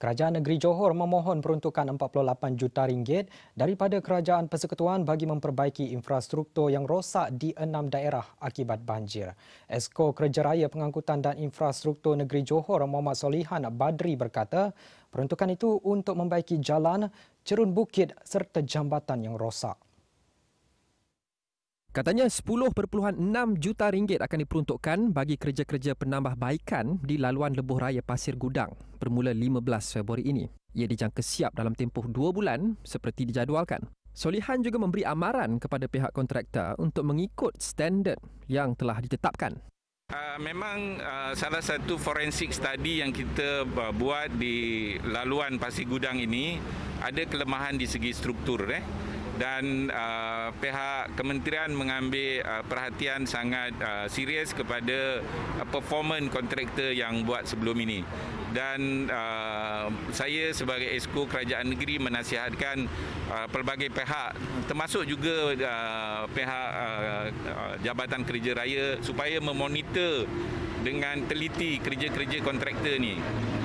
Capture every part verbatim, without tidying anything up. Kerajaan Negeri Johor memohon peruntukan empat puluh lapan juta ringgit daripada Kerajaan Persekutuan bagi memperbaiki infrastruktur yang rosak di enam daerah akibat banjir. Esko Kerjaraya Pengangkutan dan Infrastruktur Negeri Johor Mohd Solihan Badri berkata, peruntukan itu untuk membaiki jalan, cerun bukit serta jambatan yang rosak. Katanya sepuluh perpuluhan enam juta ringgit akan diperuntukkan bagi kerja-kerja penambahbaikan di laluan lebuh raya Pasir Gudang bermula lima belas Februari ini. Ia dijangka siap dalam tempoh dua bulan seperti dijadualkan. Solihan juga memberi amaran kepada pihak kontraktor untuk mengikut standard yang telah ditetapkan. Uh, memang uh, salah satu forensik study yang kita uh, buat di laluan Pasir Gudang ini ada kelemahan di segi struktur eh? dan uh, pihak kementerian mengambil uh, perhatian sangat uh, serius kepada uh, performance kontraktor yang buat sebelum ini. Dan uh, saya sebagai Esko Kerajaan Negeri menasihatkan uh, pelbagai pihak termasuk juga uh, pihak uh, Jabatan Kerja Raya supaya memonitor dengan teliti kerja-kerja kontraktor ni,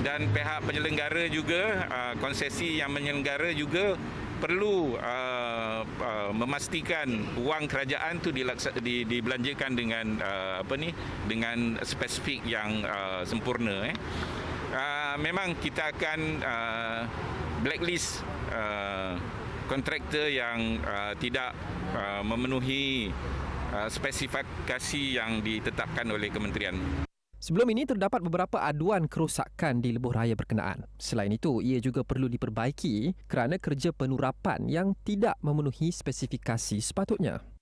dan pihak penyelenggara juga uh, konsesi yang menyelenggara juga perlu uh, uh, memastikan wang kerajaan tu dilaksa, di, dibelanjakan dengan uh, apa ni dengan spesifik yang uh, sempurna eh. Uh, memang kita akan uh, blacklist uh, kontraktor yang uh, tidak uh, memenuhi uh, spesifikasi yang ditetapkan oleh kementerian. Sebelum ini terdapat beberapa aduan kerosakan di lebuh raya berkenaan. Selain itu, ia juga perlu diperbaiki kerana kerja penurapan yang tidak memenuhi spesifikasi sepatutnya.